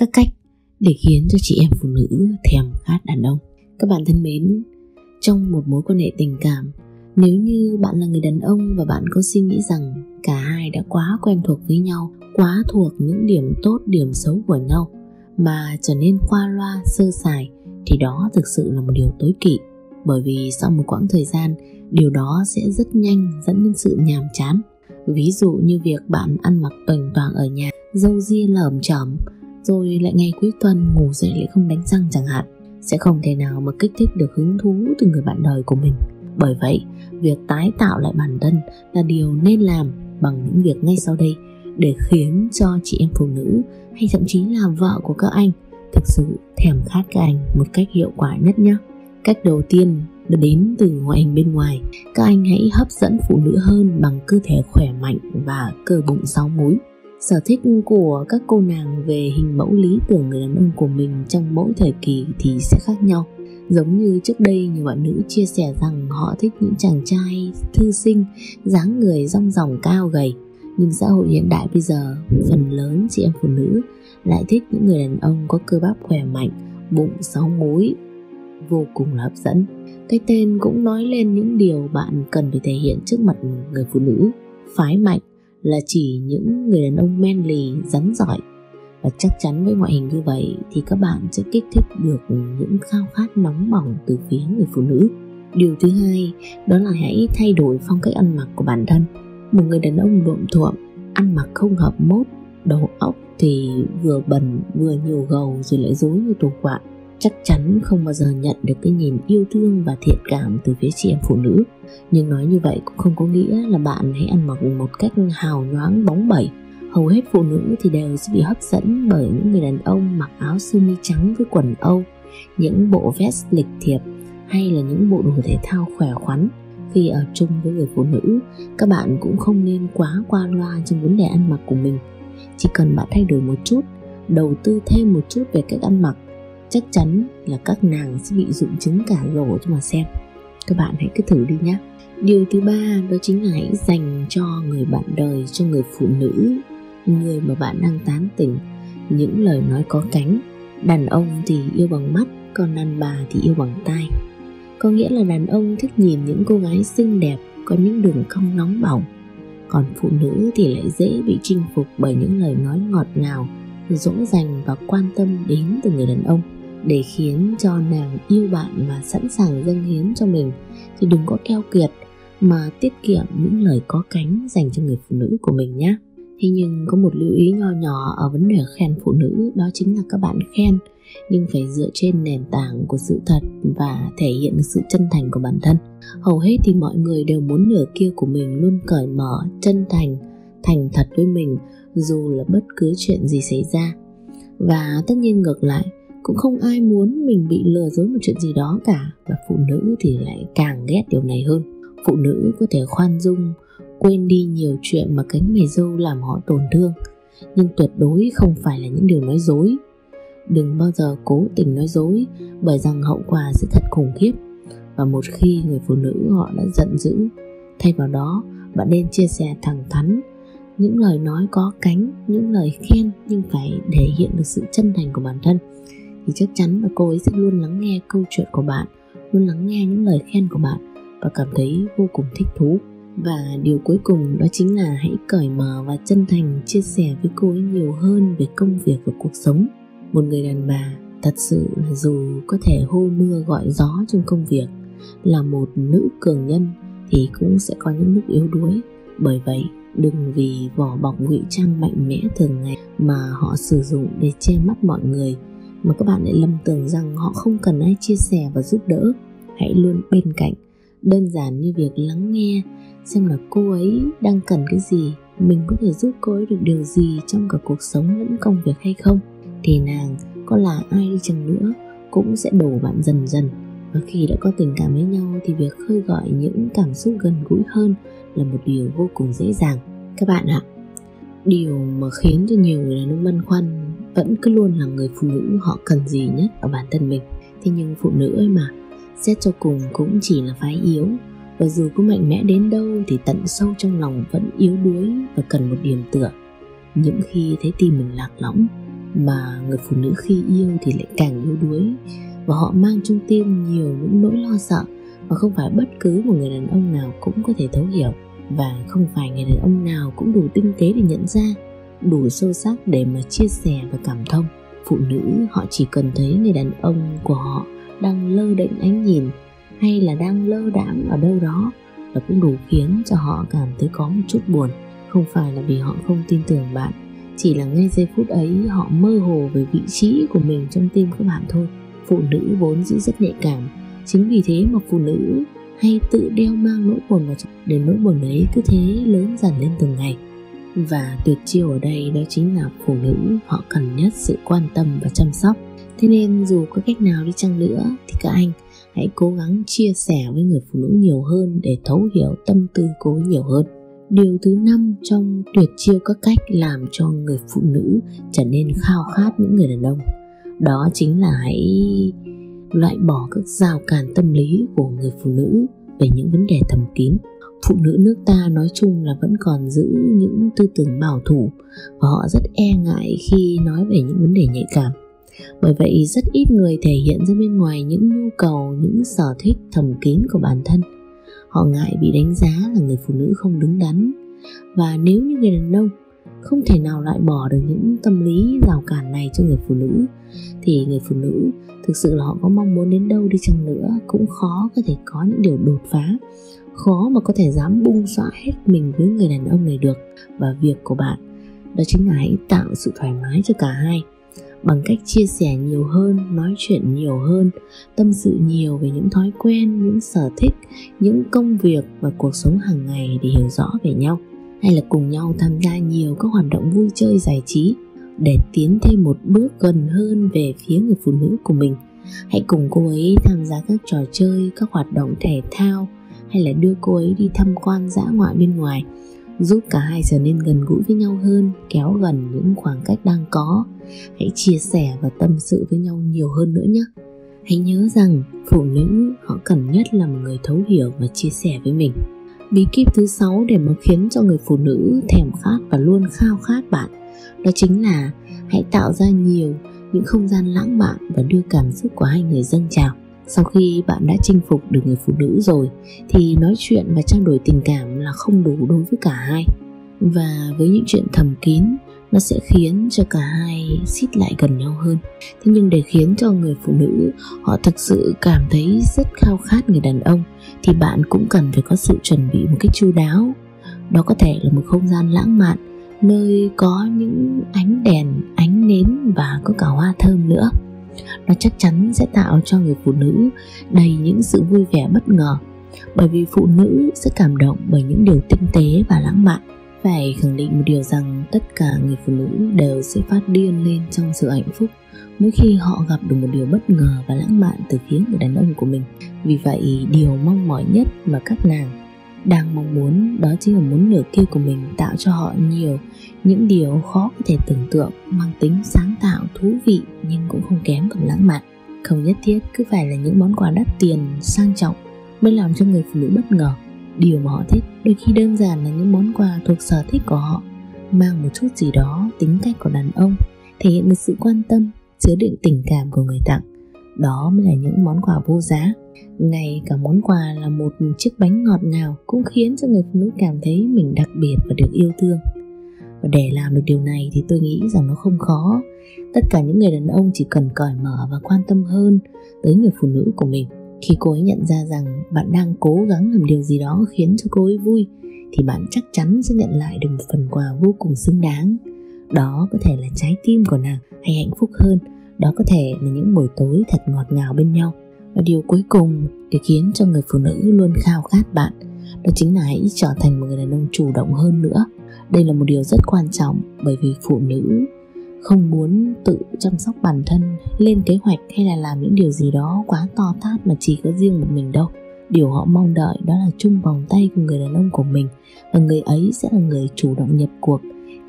các cách để khiến cho chị em phụ nữ thèm khát đàn ông. Các bạn thân mến, trong một mối quan hệ tình cảm, nếu như bạn là người đàn ông và bạn có suy nghĩ rằng cả hai đã quá quen thuộc với nhau, quá thuộc những điểm tốt, điểm xấu của nhau mà trở nên qua loa, sơ sài, thì đó thực sự là một điều tối kỵ. Bởi vì sau một quãng thời gian, điều đó sẽ rất nhanh dẫn đến sự nhàm chán. Ví dụ như việc bạn ăn mặc toành toàng ở nhà, râu ria lởm chởm, rồi lại ngày cuối tuần ngủ dậy lại không đánh răng chẳng hạn, sẽ không thể nào mà kích thích được hứng thú từ người bạn đời của mình. Bởi vậy, việc tái tạo lại bản thân là điều nên làm bằng những việc ngay sau đây để khiến cho chị em phụ nữ hay thậm chí là vợ của các anh thực sự thèm khát các anh một cách hiệu quả nhất nhé. Cách đầu tiên là đến từ ngoại hình bên ngoài. Các anh hãy hấp dẫn phụ nữ hơn bằng cơ thể khỏe mạnh và cơ bụng 6 múi. Sở thích của các cô nàng về hình mẫu lý tưởng người đàn ông của mình trong mỗi thời kỳ thì sẽ khác nhau. Giống như trước đây nhiều bạn nữ chia sẻ rằng họ thích những chàng trai thư sinh, dáng người dong dỏng cao gầy. Nhưng xã hội hiện đại bây giờ, phần lớn chị em phụ nữ lại thích những người đàn ông có cơ bắp khỏe mạnh, bụng 6 múi, vô cùng là hấp dẫn. Cái tên cũng nói lên những điều bạn cần phải thể hiện trước mặt người phụ nữ. Phái mạnh là chỉ những người đàn ông men lì, rắn giỏi. Và chắc chắn với ngoại hình như vậy thì các bạn sẽ kích thích được những khao khát nóng bỏng từ phía người phụ nữ. Điều thứ hai, đó là hãy thay đổi phong cách ăn mặc của bản thân. Một người đàn ông luộm thuộm, ăn mặc không hợp mốt, đầu óc thì vừa bẩn vừa nhiều gầu rồi lại rối như tổ quạ, chắc chắn không bao giờ nhận được cái nhìn yêu thương và thiện cảm từ phía chị em phụ nữ. Nhưng nói như vậy cũng không có nghĩa là bạn hãy ăn mặc một cách hào nhoáng bóng bẩy. Hầu hết phụ nữ thì đều sẽ bị hấp dẫn bởi những người đàn ông mặc áo sơ mi trắng với quần Âu, những bộ vest lịch thiệp hay là những bộ đồ thể thao khỏe khoắn. Khi ở chung với người phụ nữ, các bạn cũng không nên quá qua loa trong vấn đề ăn mặc của mình. Chỉ cần bạn thay đổi một chút, đầu tư thêm một chút về cách ăn mặc, chắc chắn là các nàng sẽ bị rụng trứng cả rổ cho mà xem. Các bạn hãy cứ thử đi nhé. Điều thứ ba đó chính là hãy dành cho người bạn đời, cho người phụ nữ, người mà bạn đang tán tỉnh, những lời nói có cánh. Đàn ông thì yêu bằng mắt, còn đàn bà thì yêu bằng tai. Có nghĩa là đàn ông thích nhìn những cô gái xinh đẹp, có những đường cong nóng bỏng, còn phụ nữ thì lại dễ bị chinh phục bởi những lời nói ngọt ngào, dỗ dành và quan tâm đến từ người đàn ông. Để khiến cho nàng yêu bạn và sẵn sàng dâng hiến cho mình thì đừng có keo kiệt mà tiết kiệm những lời có cánh dành cho người phụ nữ của mình nhé. Thế nhưng có một lưu ý nho nhỏ ở vấn đề khen phụ nữ, đó chính là các bạn khen nhưng phải dựa trên nền tảng của sự thật và thể hiện sự chân thành của bản thân. Hầu hết thì mọi người đều muốn nửa kia của mình luôn cởi mở, chân thành, thành thật với mình dù là bất cứ chuyện gì xảy ra. Và tất nhiên ngược lại, cũng không ai muốn mình bị lừa dối một chuyện gì đó cả, và phụ nữ thì lại càng ghét điều này hơn. Phụ nữ có thể khoan dung, quên đi nhiều chuyện mà cánh mày râu làm họ tổn thương, nhưng tuyệt đối không phải là những điều nói dối. Đừng bao giờ cố tình nói dối, bởi rằng hậu quả sẽ thật khủng khiếp. Và một khi người phụ nữ họ đã giận dữ, thay vào đó bạn nên chia sẻ thẳng thắn những lời nói có cánh, những lời khen nhưng phải thể hiện được sự chân thành của bản thân, thì chắc chắn là cô ấy sẽ luôn lắng nghe câu chuyện của bạn, luôn lắng nghe những lời khen của bạn và cảm thấy vô cùng thích thú. Và điều cuối cùng đó chính là hãy cởi mở và chân thành chia sẻ với cô ấy nhiều hơn về công việc và cuộc sống. Một người đàn bà thật sự là dù có thể hô mưa gọi gió trong công việc, là một nữ cường nhân thì cũng sẽ có những lúc yếu đuối. Bởi vậy, đừng vì vỏ bọc ngụy trang mạnh mẽ thường ngày mà họ sử dụng để che mắt mọi người mà các bạn lại lầm tưởng rằng họ không cần ai chia sẻ và giúp đỡ. Hãy luôn bên cạnh, đơn giản như việc lắng nghe xem là cô ấy đang cần cái gì, mình có thể giúp cô ấy được điều gì trong cả cuộc sống lẫn công việc hay không. Thì nàng có là ai đi chăng nữa cũng sẽ đổ bạn dần dần, và khi đã có tình cảm với nhau thì việc khơi gợi những cảm xúc gần gũi hơn là một điều vô cùng dễ dàng các bạn ạ. Điều mà khiến cho nhiều người đàn ông băn khoăn vẫn cứ luôn là người phụ nữ họ cần gì nhất ở bản thân mình. Thế nhưng phụ nữ ấy mà, xét cho cùng cũng chỉ là phái yếu, và dù có mạnh mẽ đến đâu thì tận sâu trong lòng vẫn yếu đuối và cần một điểm tựa. Những khi thấy tim mình lạc lõng, mà người phụ nữ khi yêu thì lại càng yếu đuối, và họ mang trong tim nhiều những nỗi lo sợ mà không phải bất cứ một người đàn ông nào cũng có thể thấu hiểu, và không phải người đàn ông nào cũng đủ tinh tế để nhận ra, đủ sâu sắc để mà chia sẻ và cảm thông. Phụ nữ họ chỉ cần thấy người đàn ông của họ đang lơ đễnh ánh nhìn hay là đang lơ đãng ở đâu đó là cũng đủ khiến cho họ cảm thấy có một chút buồn. Không phải là vì họ không tin tưởng bạn, chỉ là ngay giây phút ấy họ mơ hồ về vị trí của mình trong tim các bạn thôi. Phụ nữ vốn dĩ rất nhạy cảm, chính vì thế mà phụ nữ hay tự đeo mang nỗi buồn vào trong, để nỗi buồn ấy cứ thế lớn dần lên từng ngày. Và tuyệt chiêu ở đây đó chính là phụ nữ họ cần nhất sự quan tâm và chăm sóc. Thế nên dù có cách nào đi chăng nữa thì các anh hãy cố gắng chia sẻ với người phụ nữ nhiều hơn để thấu hiểu tâm tư cô ấy nhiều hơn. Điều thứ 5 trong tuyệt chiêu các cách làm cho người phụ nữ trở nên khao khát những người đàn ông, đó chính là hãy loại bỏ các rào cản tâm lý của người phụ nữ về những vấn đề thầm kín. Phụ nữ nước ta nói chung là vẫn còn giữ những tư tưởng bảo thủ, và họ rất e ngại khi nói về những vấn đề nhạy cảm. Bởi vậy rất ít người thể hiện ra bên ngoài những nhu cầu, những sở thích thầm kín của bản thân. Họ ngại bị đánh giá là người phụ nữ không đứng đắn, và nếu như người đàn ông không thể nào loại bỏ được những tâm lý rào cản này cho người phụ nữ, thì người phụ nữ thực sự là họ có mong muốn đến đâu đi chăng nữa cũng khó có thể có những điều đột phá, khó mà có thể dám bung xõa hết mình với người đàn ông này được. Và việc của bạn đó chính là hãy tạo sự thoải mái cho cả hai bằng cách chia sẻ nhiều hơn, nói chuyện nhiều hơn, tâm sự nhiều về những thói quen, những sở thích, những công việc và cuộc sống hàng ngày để hiểu rõ về nhau, hay là cùng nhau tham gia nhiều các hoạt động vui chơi giải trí để tiến thêm một bước gần hơn về phía người phụ nữ của mình. Hãy cùng cô ấy tham gia các trò chơi, các hoạt động thể thao, hay là đưa cô ấy đi tham quan dã ngoại bên ngoài, giúp cả hai trở nên gần gũi với nhau hơn, kéo gần những khoảng cách đang có. Hãy chia sẻ và tâm sự với nhau nhiều hơn nữa nhé. Hãy nhớ rằng phụ nữ họ cần nhất là một người thấu hiểu và chia sẻ với mình. Bí kíp thứ 6 để mà khiến cho người phụ nữ thèm khát và luôn khao khát bạn, đó chính là hãy tạo ra nhiều những không gian lãng mạn và đưa cảm xúc của hai người dâng trào. Sau khi bạn đã chinh phục được người phụ nữ rồi thì nói chuyện và trao đổi tình cảm là không đủ đối với cả hai. Và với những chuyện thầm kín, nó sẽ khiến cho cả hai xít lại gần nhau hơn. Thế nhưng để khiến cho người phụ nữ họ thật sự cảm thấy rất khao khát người đàn ông, thì bạn cũng cần phải có sự chuẩn bị một cách chu đáo. Đó có thể là một không gian lãng mạn, nơi có những ánh đèn, ánh nến và có cả hoa thơm nữa. Nó chắc chắn sẽ tạo cho người phụ nữ đầy những sự vui vẻ bất ngờ, bởi vì phụ nữ sẽ cảm động bởi những điều tinh tế và lãng mạn. Phải khẳng định một điều rằng tất cả người phụ nữ đều sẽ phát điên lên trong sự hạnh phúc mỗi khi họ gặp được một điều bất ngờ và lãng mạn từ phía người đàn ông của mình. Vì vậy, điều mong mỏi nhất mà các nàng đang mong muốn đó chính là muốn nửa kia của mình tạo cho họ nhiều những điều khó có thể tưởng tượng, mang tính sáng tạo, thú vị nhưng cũng không kém phần lãng mạn. Không nhất thiết cứ phải là những món quà đắt tiền, sang trọng mới làm cho người phụ nữ bất ngờ. Điều mà họ thích đôi khi đơn giản là những món quà thuộc sở thích của họ, mang một chút gì đó tính cách của đàn ông, thể hiện được sự quan tâm, chứa đựng tình cảm của người tặng. Đó mới là những món quà vô giá. Ngay cả món quà là một chiếc bánh ngọt ngào cũng khiến cho người phụ nữ cảm thấy mình đặc biệt và được yêu thương. Và để làm được điều này thì tôi nghĩ rằng nó không khó. Tất cả những người đàn ông chỉ cần cởi mở và quan tâm hơn tới người phụ nữ của mình. Khi cô ấy nhận ra rằng bạn đang cố gắng làm điều gì đó khiến cho cô ấy vui, thì bạn chắc chắn sẽ nhận lại được một phần quà vô cùng xứng đáng. Đó có thể là trái tim của nàng, hay hạnh phúc hơn, đó có thể là những buổi tối thật ngọt ngào bên nhau. Và điều cuối cùng để khiến cho người phụ nữ luôn khao khát bạn, đó chính là hãy trở thành một người đàn ông chủ động hơn nữa. Đây là một điều rất quan trọng, bởi vì phụ nữ không muốn tự chăm sóc bản thân, lên kế hoạch hay là làm những điều gì đó quá to tát mà chỉ có riêng một mình đâu. Điều họ mong đợi đó là chung vòng tay của người đàn ông của mình, và người ấy sẽ là người chủ động nhập cuộc,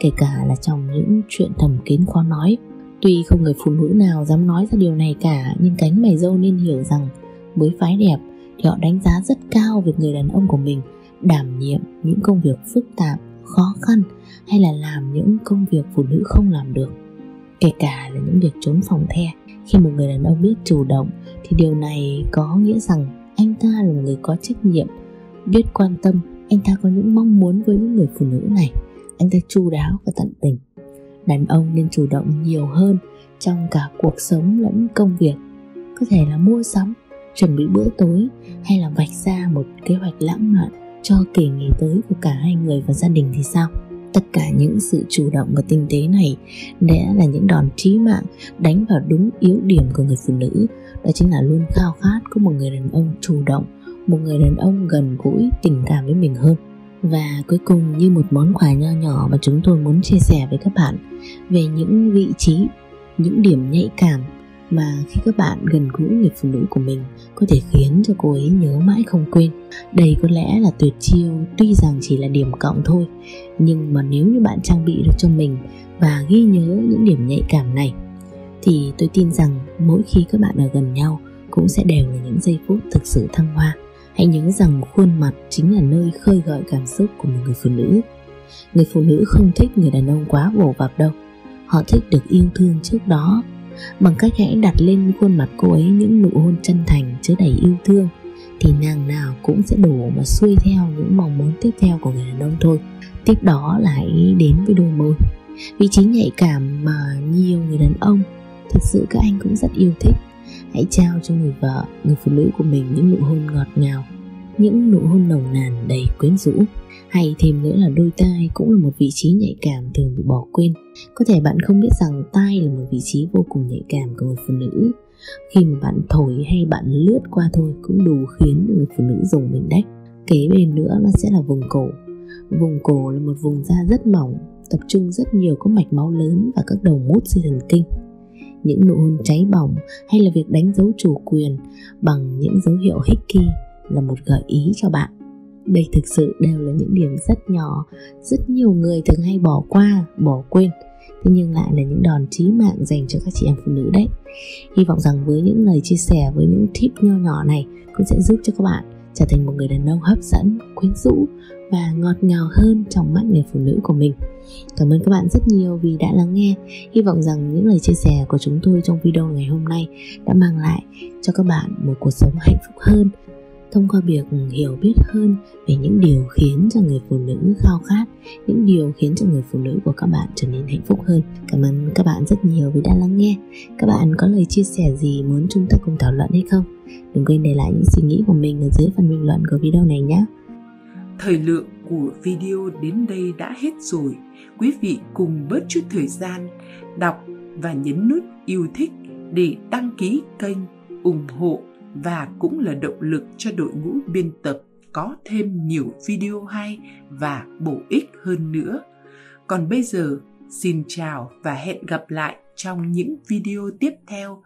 kể cả là trong những chuyện thầm kín khó nói. Tuy không người phụ nữ nào dám nói ra điều này cả, nhưng cánh mày râu nên hiểu rằng với phái đẹp thì họ đánh giá rất cao việc người đàn ông của mình đảm nhiệm những công việc phức tạp, khó khăn hay là làm những công việc phụ nữ không làm được. kể cả là những việc trốn phòng the. Khi một người đàn ông biết chủ động thì điều này có nghĩa rằng anh ta là một người có trách nhiệm, biết quan tâm, anh ta có những mong muốn với những người phụ nữ này, anh ta chu đáo và tận tình. Đàn ông nên chủ động nhiều hơn trong cả cuộc sống lẫn công việc, có thể là mua sắm, chuẩn bị bữa tối hay là vạch ra một kế hoạch lãng mạn cho kỳ nghỉ tới của cả hai người và gia đình thì sao? Tất cả những sự chủ động và tinh tế này đã là những đòn chí mạng đánh vào đúng yếu điểm của người phụ nữ, đó chính là luôn khao khát có một người đàn ông chủ động, một người đàn ông gần gũi, tình cảm với mình hơn. Và cuối cùng, như một món quà nho nhỏ mà chúng tôi muốn chia sẻ với các bạn về những vị trí, những điểm nhạy cảm mà khi các bạn gần gũi người phụ nữ của mình có thể khiến cho cô ấy nhớ mãi không quên. Đây có lẽ là tuyệt chiêu tuy rằng chỉ là điểm cộng thôi, nhưng mà nếu như bạn trang bị được cho mình và ghi nhớ những điểm nhạy cảm này thì tôi tin rằng mỗi khi các bạn ở gần nhau cũng sẽ đều là những giây phút thực sự thăng hoa. Hãy nhớ rằng khuôn mặt chính là nơi khơi gợi cảm xúc của một người phụ nữ. Người phụ nữ không thích người đàn ông quá vồ vập đâu, họ thích được yêu thương trước đó. Bằng cách hãy đặt lên khuôn mặt cô ấy những nụ hôn chân thành chứa đầy yêu thương thì nàng nào cũng sẽ đổ mà xuôi theo những mong muốn tiếp theo của người đàn ông thôi. Tiếp đó là hãy đến với đôi môi, vị trí nhạy cảm mà nhiều người đàn ông thực sự các anh cũng rất yêu thích. Hãy trao cho người vợ, người phụ nữ của mình những nụ hôn ngọt ngào, những nụ hôn nồng nàn đầy quyến rũ. Hay thêm nữa là đôi tai cũng là một vị trí nhạy cảm thường bị bỏ quên. Có thể bạn không biết rằng tai là một vị trí vô cùng nhạy cảm của người phụ nữ. Khi mà bạn thổi hay bạn lướt qua thôi cũng đủ khiến người phụ nữ rùng mình đấy. Kế bên nữa nó sẽ là vùng cổ. Vùng cổ là một vùng da rất mỏng, tập trung rất nhiều các mạch máu lớn và các đầu mút dây thần kinh. Những nụ hôn cháy bỏng hay là việc đánh dấu chủ quyền bằng những dấu hiệu hickey là một gợi ý cho bạn. Đây thực sự đều là những điểm rất nhỏ, rất nhiều người thường hay bỏ qua, bỏ quên. Thế nhưng lại là những đòn chí mạng dành cho các chị em phụ nữ đấy. Hy vọng rằng với những lời chia sẻ, với những tip nho nhỏ này cũng sẽ giúp cho các bạn trở thành một người đàn ông hấp dẫn, quyến rũ và ngọt ngào hơn trong mắt người phụ nữ của mình. Cảm ơn các bạn rất nhiều vì đã lắng nghe. Hy vọng rằng những lời chia sẻ của chúng tôi trong video ngày hôm nay đã mang lại cho các bạn một cuộc sống hạnh phúc hơn, thông qua việc hiểu biết hơn về những điều khiến cho người phụ nữ khao khát, những điều khiến cho người phụ nữ của các bạn trở nên hạnh phúc hơn. Cảm ơn các bạn rất nhiều vì đã lắng nghe. Các bạn có lời chia sẻ gì muốn chúng ta cùng thảo luận hay không? Đừng quên để lại những suy nghĩ của mình ở dưới phần bình luận của video này nhé. Thời lượng của video đến đây đã hết rồi. Quý vị cùng bớt chút thời gian, đọc và nhấn nút yêu thích để đăng ký kênh, ủng hộ và cũng là động lực cho đội ngũ biên tập có thêm nhiều video hay và bổ ích hơn nữa. Còn bây giờ, xin chào và hẹn gặp lại trong những video tiếp theo.